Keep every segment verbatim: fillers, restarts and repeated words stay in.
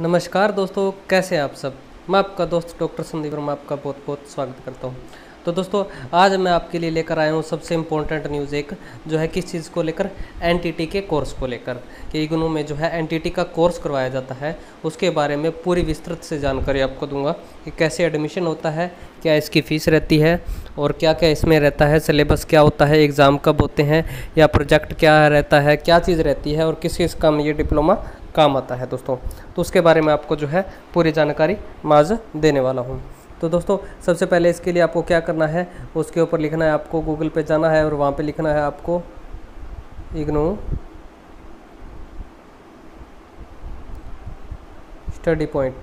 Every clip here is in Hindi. नमस्कार दोस्तों, कैसे हैं आप सब। मैं आपका दोस्त डॉक्टर संदीप वर्मा आपका बहुत बहुत स्वागत करता हूं। तो दोस्तों, आज मैं आपके लिए लेकर आया हूं सबसे इम्पोर्टेंट न्यूज़ एक, जो है किस चीज़ को लेकर, एनटीटी के कोर्स को लेकर कि इग्नू में जो है एनटीटी का कोर्स करवाया जाता है, उसके बारे में पूरी विस्तृत से जानकारी आपको दूंगा कि कैसे एडमिशन होता है, क्या इसकी फ़ीस रहती है और क्या क्या इसमें रहता है, सिलेबस क्या होता है, एग्ज़ाम कब होते हैं या प्रोजेक्ट क्या रहता है, क्या चीज़ रहती है और किस किस काम ये डिप्लोमा काम आता है दोस्तों। तो उसके बारे में आपको जो है पूरी जानकारी मैं आज देने वाला हूँ। तो दोस्तों, सबसे पहले इसके लिए आपको क्या करना है, उसके ऊपर लिखना है आपको, गूगल पे जाना है और वहाँ पे लिखना है आपको इग्नू स्टडी पॉइंट।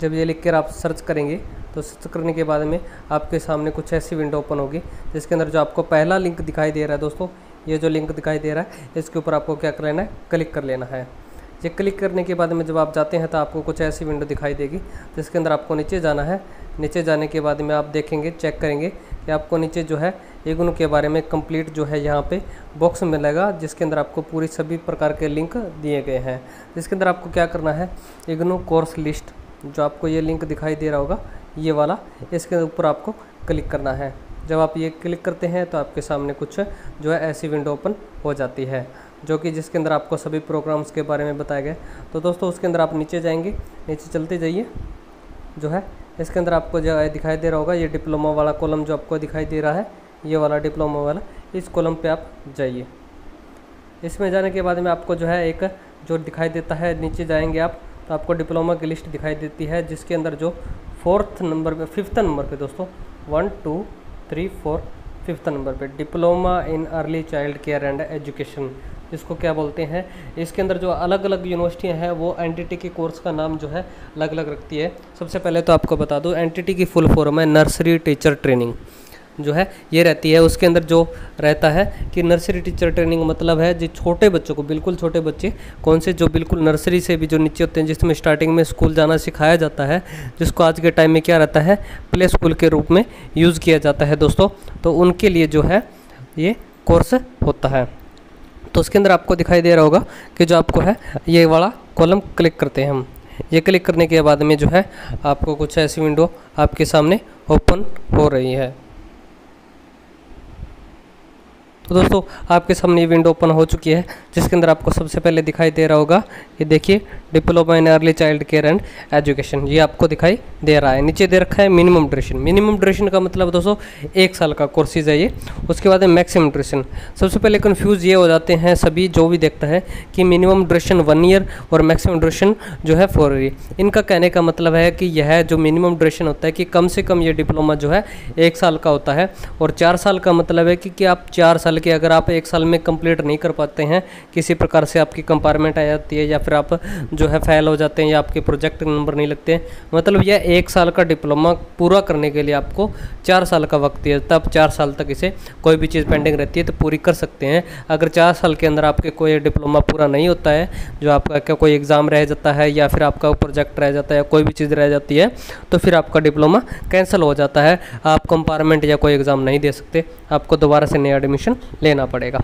जब ये लिख कर आप सर्च करेंगे तो सर्च करने के बाद में आपके सामने कुछ ऐसी विंडो ओपन होगी जिसके अंदर जो आपको पहला लिंक दिखाई दे रहा है दोस्तों, ये जो लिंक दिखाई दे रहा है, इसके ऊपर आपको क्या कर लेना है, क्लिक कर लेना है। ये क्लिक करने के बाद में जब आप जाते हैं तो आपको कुछ ऐसी विंडो दिखाई देगी जिसके अंदर आपको नीचे जाना है। नीचे जाने के बाद में आप देखेंगे, चेक करेंगे कि आपको नीचे जो है इग्नू के बारे में कंप्लीट जो है यहाँ पे बॉक्स मिलेगा जिसके अंदर आपको पूरी सभी प्रकार के लिंक दिए गए हैं, जिसके अंदर आपको क्या करना है, इग्नू कोर्स लिस्ट, जो आपको ये लिंक दिखाई दे रहा होगा ये वाला, इसके ऊपर आपको क्लिक करना है। जब आप ये क्लिक करते हैं तो आपके सामने कुछ जो है ऐसी विंडो ओपन हो जाती है, जो कि जिसके अंदर आपको सभी प्रोग्राम्स के बारे में बताया गया। तो दोस्तों, उसके अंदर आप नीचे जाएंगे, नीचे चलते जाइए, जो है इसके अंदर आपको जो है दिखाई दे रहा होगा ये डिप्लोमा वाला कॉलम, जो आपको दिखाई दे रहा है ये वाला डिप्लोमा वाला, इस कॉलम पर आप जाइए। इसमें जाने के बाद में आपको जो है एक जो दिखाई देता है, नीचे जाएँगे आप तो आपको डिप्लोमा की लिस्ट दिखाई देती है जिसके अंदर जो फोर्थ नंबर पे, फिफ्थ नंबर पे दोस्तों, one two three four fifth number पे diploma in early child care and education, इसको क्या बोलते हैं, इसके अंदर जो अलग अलग यूनिवर्सिटियां हैं वो एनटीटी के कोर्स का नाम जो है अलग अलग रखती है। सबसे पहले तो आपको बता दूं, एनटीटी की फुल फॉर्म है नर्सरी टीचर ट्रेनिंग, जो है ये रहती है। उसके अंदर जो रहता है कि नर्सरी टीचर ट्रेनिंग मतलब है जो छोटे बच्चों को, बिल्कुल छोटे बच्चे कौन से, जो बिल्कुल नर्सरी से भी जो नीचे होते हैं, जिसमें स्टार्टिंग में स्कूल जाना सिखाया जाता है, जिसको आज के टाइम में क्या रहता है, प्ले स्कूल के रूप में यूज़ किया जाता है दोस्तों। तो उनके लिए जो है ये कोर्स होता है। तो उसके अंदर आपको दिखाई दे रहा होगा कि जो आपको है ये वाला कॉलम क्लिक करते हैं हम, ये क्लिक करने के बाद में जो है आपको कुछ ऐसी विंडो आपके सामने ओपन हो रही है। तो दोस्तों, आपके सामने ये विंडो ओपन हो चुकी है जिसके अंदर आपको सबसे पहले दिखाई दे रहा होगा, ये देखिए diploma in early child care and education, ये आपको दिखाई दे रहा है। नीचे दे रखा है मिनिमम ड्यूरेशन, मिनिमम ड्यूरेशन का मतलब दोस्तों एक साल का कोर्सेज है ये। उसके बाद है मैक्सिमम ड्यूरेशन। सबसे पहले कन्फ्यूज़ ये हो जाते हैं सभी, जो भी देखता है कि मिनिमम ड्यूरेशन वन ईयर और मैक्सिमम ड्यूरेशन जो है फोर ईयर। इनका कहने का मतलब है कि यह जो मिनिमम ड्यूरेशन होता है कि कम से कम ये डिप्लोमा जो है एक साल का होता है, और चार साल का मतलब है कि आप चार साल कि अगर आप एक साल में कंप्लीट नहीं कर पाते हैं, किसी प्रकार से आपकी कंपार्टमेंट आ जाती है या फिर आप जो है फेल हो जाते हैं या आपके प्रोजेक्ट नंबर नहीं लगते, मतलब यह एक साल का डिप्लोमा पूरा करने के लिए आपको चार साल का वक्त है, तब चार साल तक इसे कोई भी चीज़ पेंडिंग रहती है तो पूरी कर सकते हैं। अगर चार साल के अंदर आपके कोई डिप्लोमा पूरा नहीं होता है, जो आपका क्या कोई एग्ज़ाम रह जाता है या फिर आपका प्रोजेक्ट रह जाता है, कोई भी चीज़ रह जाती है, तो फिर आपका डिप्लोमा कैंसिल हो जाता है, आप कंपार्टमेंट या कोई एग्ज़ाम नहीं दे सकते, आपको दोबारा से नया एडमिशन लेना पड़ेगा।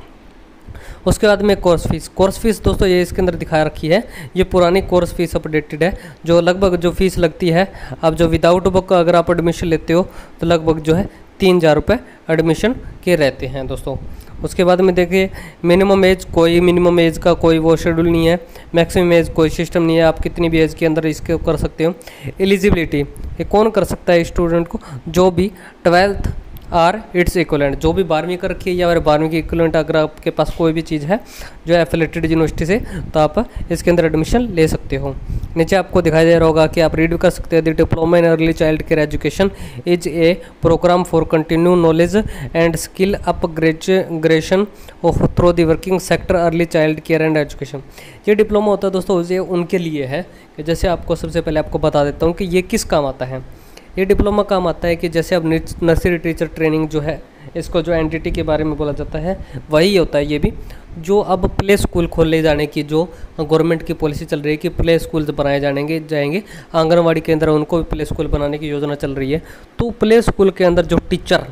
उसके बाद में कोर्स फीस, कोर्स फीस दोस्तों ये इसके अंदर दिखा रखी है, ये पुरानी कोर्स फीस अपडेटेड है, जो लगभग जो फीस लगती है अब जो विदाउट बुक अगर आप एडमिशन लेते हो तो लगभग जो है तीन हज़ार रुपये एडमिशन के रहते हैं दोस्तों। उसके बाद में देखिए मिनिमम एज, कोई मिनिमम एज का कोई वो शेड्यूल नहीं है, मैक्सिमम एज कोई सिस्टम नहीं है, आप कितनी भी एज के अंदर इसके कर सकते हो। एलिजिबिलिटी ये कौन कर सकता है, स्टूडेंट को जो भी ट्वेल्थ आर इट्स इक्वलेंट, जो भी बारहवीं कर रखी है या फिर बारहवीं के इक्वलेंट अगर आपके पास कोई भी चीज़ है जो एफिलेटेड यूनिवर्सिटी से, तो आप इसके अंदर एडमिशन ले सकते हो। नीचे आपको दिखाई दे रहा होगा कि आप रीड भी कर सकते हैं, the diploma in early child care education is a program for continue knowledge and skill up graduation of through the working sector early child care and education. ये डिप्लोमा होता है दोस्तों ये उनके लिए है कि जैसे आपको सबसे पहले आपको बता देता हूँ कि ये किस काम आता है। ये डिप्लोमा काम आता है कि जैसे अब नर्सरी टीचर ट्रेनिंग जो है, इसको जो एनटीटी के बारे में बोला जाता है, वही होता है ये भी। जो अब प्ले स्कूल खोले जाने की जो गवर्नमेंट की पॉलिसी चल रही है कि प्ले स्कूल बनाए जाएंगे जाएंगे आंगनवाड़ी के अंदर, उनको भी प्ले स्कूल बनाने की योजना चल रही है। तो प्ले स्कूल के अंदर जो टीचर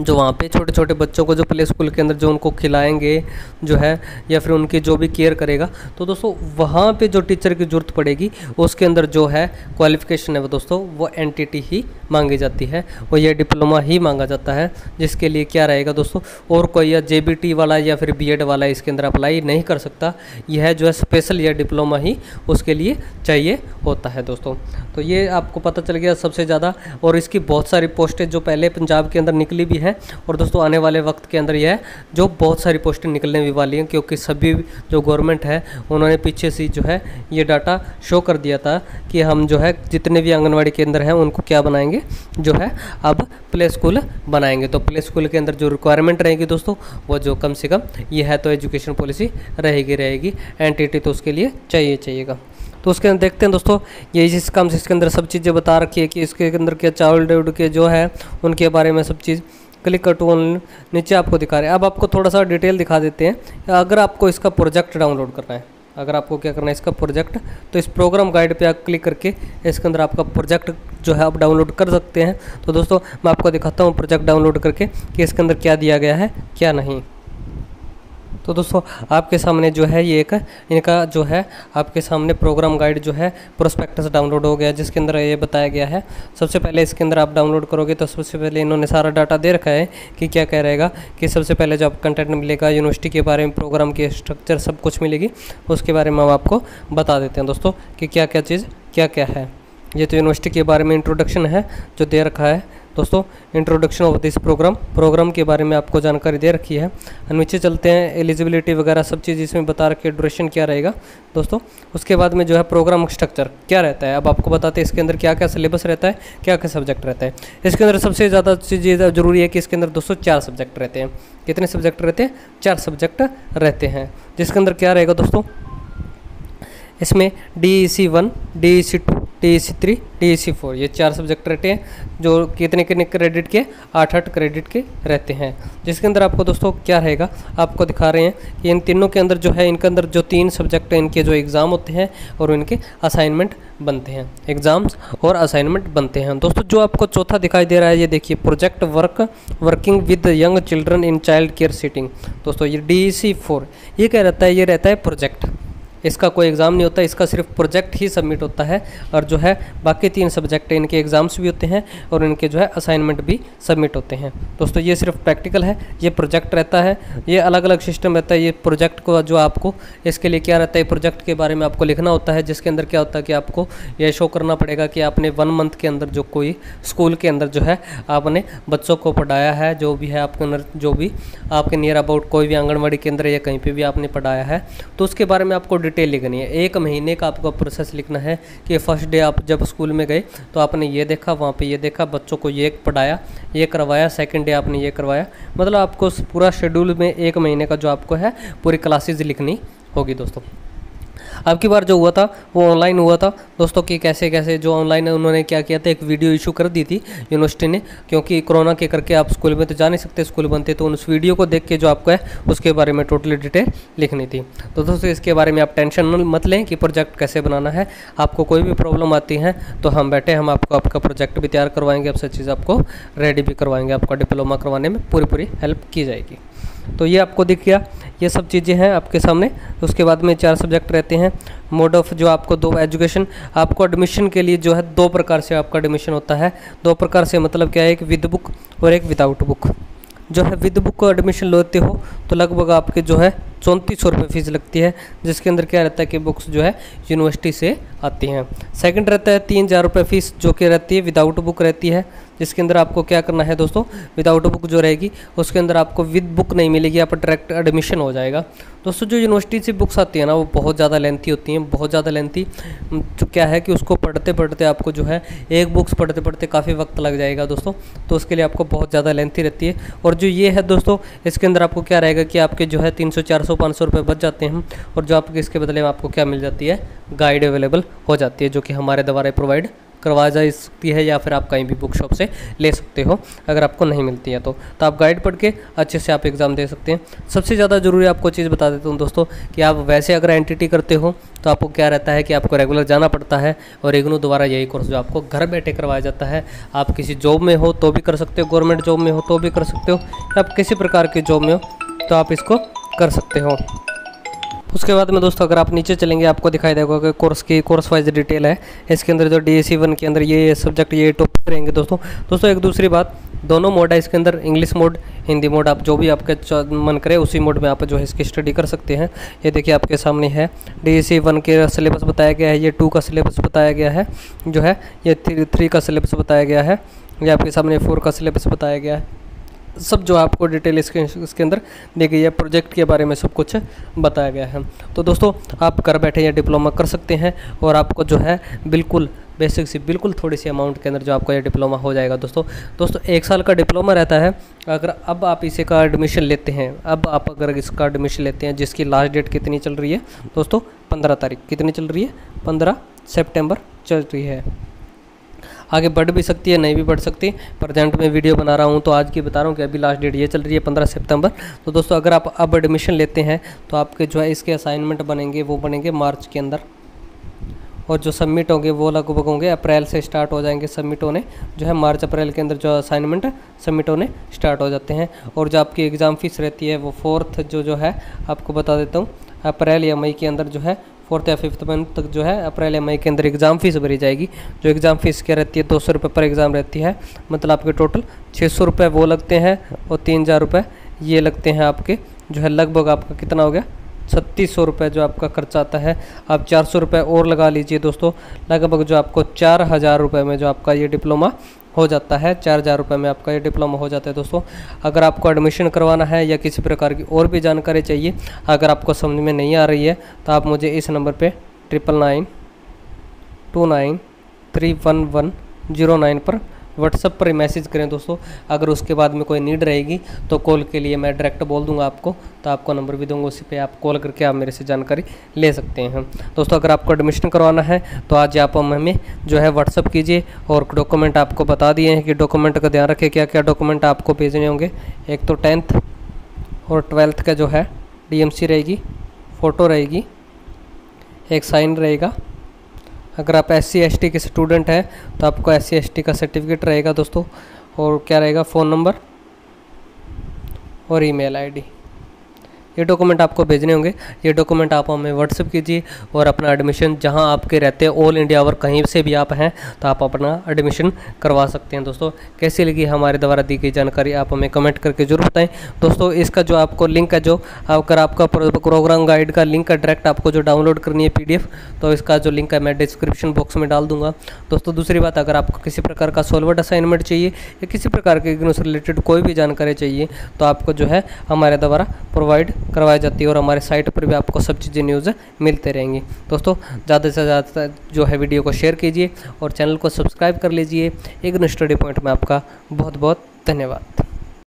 जो वहाँ पे छोटे छोटे बच्चों को जो प्ले स्कूल के अंदर जो उनको खिलाएंगे जो है या फिर उनकी जो भी केयर करेगा, तो दोस्तों वहाँ पे जो टीचर की ज़रूरत पड़ेगी उसके अंदर जो है क्वालिफ़िकेशन है वो दोस्तों वो एनटीटी ही मांगी जाती है और यह डिप्लोमा ही मांगा जाता है, जिसके लिए क्या रहेगा दोस्तों और कोई या जेबीटी वाला या फिर बीएड वाला इसके अंदर अप्लाई नहीं कर सकता। यह जो है स्पेशल यह डिप्लोमा ही उसके लिए चाहिए होता है दोस्तों। तो ये आपको पता चल गया सबसे ज़्यादा, और इसकी बहुत सारी पोस्टें जो पहले पंजाब के अंदर निकली भी हैं और दोस्तों आने वाले वक्त के अंदर यह जो बहुत सारी पोस्टें निकलने भी वाली हैं, क्योंकि सभी जो गवर्नमेंट है उन्होंने पीछे से जो है ये डाटा शो कर दिया था कि हम जो है जितने भी आंगनवाड़ी के अंदर हैं उनको क्या बनाएंगे जो है अब प्ले स्कूल बनाएंगे। तो प्ले स्कूल के अंदर जो रिक्वायरमेंट रहेगी दोस्तों वो जो कम से कम यह है तो एजुकेशन पॉलिसी रहेगी रहेगी एनटीटी तो उसके लिए चाहिए चाहिएगा। तो उसके अंदर देखते हैं दोस्तों ये जिस काम से इसके अंदर सब चीज़ें बता रखी है कि इसके अंदर क्या चाइल्डहुड के जो है उनके बारे में सब चीज़ क्लिक कर टू नीचे आपको दिखा रहे हैं। अब आपको थोड़ा सा डिटेल दिखा देते हैं। अगर आपको इसका प्रोजेक्ट डाउनलोड करना है, अगर आपको क्या करना है इसका प्रोजेक्ट, तो इस प्रोग्राम गाइड पे आप क्लिक करके इसके अंदर आपका प्रोजेक्ट जो है आप डाउनलोड कर सकते हैं। तो दोस्तों मैं आपको दिखाता हूँ प्रोजेक्ट डाउनलोड करके कि इसके अंदर क्या दिया गया है क्या नहीं। तो दोस्तों आपके सामने जो है ये एक इनका जो है आपके सामने प्रोग्राम गाइड जो है प्रोस्पेक्टस डाउनलोड हो गया, जिसके अंदर ये बताया गया है। सबसे पहले इसके अंदर आप डाउनलोड करोगे तो सबसे पहले इन्होंने सारा डाटा दे रखा है कि क्या कह रहेगा कि सबसे पहले जो आप कंटेंट मिलेगा यूनिवर्सिटी के बारे में, प्रोग्राम की स्ट्रक्चर सब कुछ मिलेगी, उसके बारे में हम आपको बता देते हैं दोस्तों कि क्या क्या चीज़ क्या क्या है। ये तो यूनिवर्सिटी के बारे में इंट्रोडक्शन है जो दे रखा है दोस्तों, introduction of this program, program के बारे में आपको जानकारी दे रखी है। नीचे चलते हैं, एलिजिबिलिटी वगैरह सब चीज़ इसमें बता रखी है, ड्यूरेशन क्या रहेगा दोस्तों। उसके बाद में जो है प्रोग्राम स्ट्रक्चर क्या रहता है अब आपको बताते हैं इसके अंदर क्या क्या सिलेबस रहता है, क्या क्या सब्जेक्ट रहता है। इसके अंदर सबसे ज़्यादा चीज़ जरूरी है कि इसके अंदर दोस्तों चार सब्जेक्ट रहते हैं। कितने सब्जेक्ट रहते हैं? चार सब्जेक्ट रहते हैं, जिसके अंदर क्या रहेगा दोस्तों इसमें DEC one, DEC two, DEC three, DEC four, ये चार सब्जेक्ट रहते हैं जो कितने कितने क्रेडिट के? आठ आठ क्रेडिट के रहते हैं। जिसके अंदर आपको दोस्तों क्या रहेगा आपको दिखा रहे हैं कि इन तीनों के अंदर जो है इनके अंदर जो तीन सब्जेक्ट इनके जो एग्ज़ाम होते हैं और इनके असाइनमेंट बनते हैं, एग्ज़ाम्स और असाइनमेंट बनते हैं दोस्तों। जो आपको चौथा दिखाई दे रहा है ये देखिए, project work working with young children in child care setting दोस्तों, ये डीईसी फोर ये क्या रहता है? ये रहता है प्रोजेक्ट, इसका कोई एग्ज़ाम नहीं होता, इसका सिर्फ प्रोजेक्ट ही सबमिट होता है। और जो है बाकी तीन सब्जेक्ट इनके एग्ज़ाम्स भी होते हैं और इनके जो है असाइनमेंट भी सबमिट होते हैं दोस्तों। ये सिर्फ प्रैक्टिकल है, ये प्रोजेक्ट रहता है, ये अलग अलग सिस्टम रहता है। ये प्रोजेक्ट को जो आपको इसके लिए क्या रहता है, प्रोजेक्ट के बारे में आपको लिखना होता है, जिसके अंदर क्या होता है कि आपको यह शो करना पड़ेगा कि आपने वन मंथ के अंदर जो कोई स्कूल के अंदर जो है आपने बच्चों को पढ़ाया है, जो भी है आपके जो भी आपके नियर अबाउट कोई भी आंगनवाड़ी के अंदर या कहीं पर भी आपने पढ़ाया है, तो उसके बारे में आपको डिटेल लिखनी है। एक महीने का आपका प्रोसेस लिखना है कि फर्स्ट डे आप जब स्कूल में गए तो आपने ये देखा, वहाँ पे ये देखा, बच्चों को ये पढ़ाया, ये करवाया, सेकंड डे आपने ये करवाया, मतलब आपको पूरा शेड्यूल में एक महीने का जो आपको है पूरी क्लासेस लिखनी होगी दोस्तों। अब की बार जो हुआ था वो ऑनलाइन हुआ था दोस्तों कि कैसे कैसे जो ऑनलाइन उन्होंने क्या किया था, एक वीडियो इशू कर दी थी यूनिवर्सिटी ने, क्योंकि कोरोना के करके आप स्कूल में तो जा नहीं सकते, स्कूल बंद थे, तो उस वीडियो को देख के जो आपको है उसके बारे में टोटली डिटेल लिखनी थी। तो दोस्तों इसके बारे में आप टेंशन मत लें कि प्रोजेक्ट कैसे बनाना है, आपको कोई भी प्रॉब्लम आती है तो हम बैठे हम आपको आपका प्रोजेक्ट भी तैयार करवाएंगे, आपसे चीज़ आपको रेडी भी करवाएंगे, आपका डिप्लोमा करवाने में पूरी पूरी हेल्प की जाएगी। तो ये आपको दिख गया, ये सब चीज़ें हैं आपके सामने। उसके बाद में चार सब्जेक्ट रहते हैं। मोड ऑफ जो आपको दो एजुकेशन, आपको एडमिशन के लिए जो है दो प्रकार से आपका एडमिशन होता है। दो प्रकार से मतलब क्या है, एक विद बुक और एक विदाउट बुक। जो है विद बुक को एडमिशन लेते हो तो लगभग आपके जो है चौंतीस सौ रुपये फ़ीस लगती है, जिसके अंदर क्या रहता है कि बुक्स जो है यूनिवर्सिटी से आती हैं। सेकंड रहता है तीन हज़ार रुपये फ़ीस जो कि रहती है विदाउट बुक रहती है, जिसके अंदर आपको क्या करना है दोस्तों, विदाउट बुक जो रहेगी उसके अंदर आपको विद बुक नहीं मिलेगी, आप डायरेक्ट एडमिशन हो जाएगा दोस्तों। जो यूनिवर्सिटी से बुक्स आती है ना वो बहुत ज़्यादा लेंथी होती हैं, बहुत ज़्यादा लेंथी तो क्या है कि उसको पढ़ते पढ़ते आपको जो है एक बुक्स पढ़ते पढ़ते काफ़ी वक्त लग जाएगा दोस्तों, तो उसके लिए आपको बहुत ज़्यादा लेंथी रहती है। और जो ये है दोस्तों इसके अंदर आपको क्या रहेगा कि आपके जो है तीन सौ चार सौ पाँच सौ रुपये बच जाते हैं, और जो आपके इसके बदले में आपको क्या मिल जाती है, गाइड अवेलेबल हो जाती है, जो कि हमारे द्वारा प्रोवाइड करवा जा सकती है या फिर आप कहीं भी बुक शॉप से ले सकते हो अगर आपको नहीं मिलती है तो। तो आप गाइड पढ़ के अच्छे से आप एग्ज़ाम दे सकते हैं। सबसे ज़्यादा ज़रूरी आपको चीज़ बता देता हूँ दोस्तों कि आप वैसे अगर एनटीटी करते हो तो आपको क्या रहता है कि आपको रेगुलर जाना पड़ता है, और इग्नू द्वारा यही कोर्स जो आपको घर बैठे करवाया जाता है। आप किसी जॉब में हो तो भी कर सकते हो, गवर्नमेंट जॉब में हो तो भी कर सकते हो, आप किसी प्रकार की जॉब में हो तो आप इसको कर सकते हो। उसके बाद में दोस्तों अगर आप नीचे चलेंगे आपको दिखाई देगा कि कोर्स की कोर्स वाइज डिटेल है। इसके अंदर जो डी ए सी वन के अंदर ये सब्जेक्ट ये टॉपिक रहेंगे दोस्तों। दोस्तों एक दूसरी बात, दोनों मोड है इसके अंदर, इंग्लिश मोड हिंदी मोड, आप जो भी आपके मन करे उसी मोड में आप जो है इसकी स्टडी कर सकते हैं। ये देखिए आपके सामने है डी ए सी वन के सिलेबस बताया गया है, ये टू का सिलेबस बताया गया है जो है, ये थ्री का सिलेबस बताया गया है, ये आपके सामने फोर का सिलेबस बताया गया है। सब जो आपको डिटेल इसके इसके अंदर दी गई है, प्रोजेक्ट के बारे में सब कुछ बताया गया है। तो दोस्तों आप घर बैठे ये डिप्लोमा कर सकते हैं, और आपको जो है बिल्कुल बेसिक सी बिल्कुल थोड़ी सी अमाउंट के अंदर जो आपका ये डिप्लोमा हो जाएगा दोस्तों। दोस्तों एक साल का डिप्लोमा रहता है। अगर अब आप इसी का एडमिशन लेते हैं, अब आप अगर इसका एडमिशन लेते हैं जिसकी लास्ट डेट कितनी चल रही है दोस्तों, पंद्रह तारीख कितनी चल रही है, पंद्रह सेप्टेम्बर चल रही है। आगे बढ़ भी सकती है, नहीं भी बढ़ सकती, प्रेजेंट में वीडियो बना रहा हूँ तो आज की बता रहा हूँ कि अभी लास्ट डेट ये चल रही है पंद्रह सितंबर। तो दोस्तों अगर आप अब एडमिशन लेते हैं तो आपके जो है इसके असाइनमेंट बनेंगे, वो बनेंगे मार्च के अंदर, और जो सबमिट होंगे वो लगभग होंगे अप्रैल से स्टार्ट हो जाएंगे। सबमिट होने जो है मार्च अप्रैल के अंदर जो असाइनमेंट सबमिट होने स्टार्ट हो जाते हैं। और जो आपकी एग्ज़ाम फ़ीस रहती है वो फोर्थ जो जो है आपको बता देता हूँ अप्रैल या मई के अंदर जो है फोर्थ या फिफ्थ मंथ तक जो है अप्रैल या मई के अंदर एग्ज़ाम फ़ीस भरी जाएगी। जो एग्ज़ाम फ़ीस क्या रहती है, दो सौ रुपये पर एग्ज़ाम रहती है, मतलब आपके टोटल छः सौ रुपये वो लगते हैं और तीन हज़ार रुपये ये लगते हैं आपके, जो है लगभग आपका कितना हो गया छत्तीस सौ रुपये जो आपका खर्चा आता है। आप चार सौ रुपये और लगा लीजिए दोस्तों, लगभग जो आपको चार हज़ार रुपये में जो आपका ये डिप्लोमा हो जाता है, चार हज़ार रुपये में आपका ये डिप्लोमा हो जाता है दोस्तों। अगर आपको एडमिशन करवाना है या किसी प्रकार की और भी जानकारी चाहिए, अगर आपको समझ में नहीं आ रही है तो आप मुझे इस नंबर पे triple nine two nine three one one zero nine पर व्हाट्सएप पर मैसेज करें दोस्तों। अगर उसके बाद में कोई नीड रहेगी तो कॉल के लिए मैं डायरेक्ट बोल दूंगा आपको, तो आपको नंबर भी दूंगा, उसी पे आप कॉल करके आप मेरे से जानकारी ले सकते हैं। दोस्तों अगर आपको एडमिशन करवाना है तो आज आप हमें जो है व्हाट्सएप कीजिए, और डॉक्यूमेंट आपको बता दिए हैं कि डॉक्यूमेंट का ध्यान रखें क्या क्या डॉक्यूमेंट आपको भेजने होंगे। एक तो टेंथ और ट्वेल्थ का जो है डी एम सी रहेगी, फ़ोटो रहेगी, एक साइन रहेगा। अगर आप एस सी एस टी के स्टूडेंट हैं तो आपको एस सी एस टी का सर्टिफिकेट रहेगा दोस्तों, और क्या रहेगा फ़ोन नंबर और ईमेल आईडी। ये डॉक्यूमेंट आपको भेजने होंगे। ये डॉक्यूमेंट आप हमें व्हाट्सएप कीजिए, और अपना एडमिशन जहां आपके रहते हैं ऑल इंडिया और कहीं से भी आप हैं तो आप अपना एडमिशन करवा सकते हैं दोस्तों। कैसी लगी हमारे द्वारा दी गई जानकारी आप हमें कमेंट करके जरूर बताएं दोस्तों। इसका जो आपको लिंक है, जो अगर आपका प्रोग्राम गाइड का लिंक है डायरेक्ट आपको जो डाउनलोड करनी है पी डी एफ, तो इसका जो लिंक है मैं डिस्क्रिप्शन बॉक्स में डाल दूँगा दोस्तों। दूसरी बात, अगर आपको किसी प्रकार का सॉल्वेंट असाइनमेंट चाहिए या किसी प्रकार के इग्नू से रिलेटेड कोई भी जानकारी चाहिए तो आपको जो है हमारे द्वारा प्रोवाइड करवाई जाती है, और हमारे साइट पर भी आपको सब चीज़ें न्यूज़ मिलते रहेंगी दोस्तों। ज़्यादा से ज़्यादा जो है वीडियो को शेयर कीजिए और चैनल को सब्सक्राइब कर लीजिए। इग्नू स्टडी पॉइंट में आपका बहुत बहुत धन्यवाद।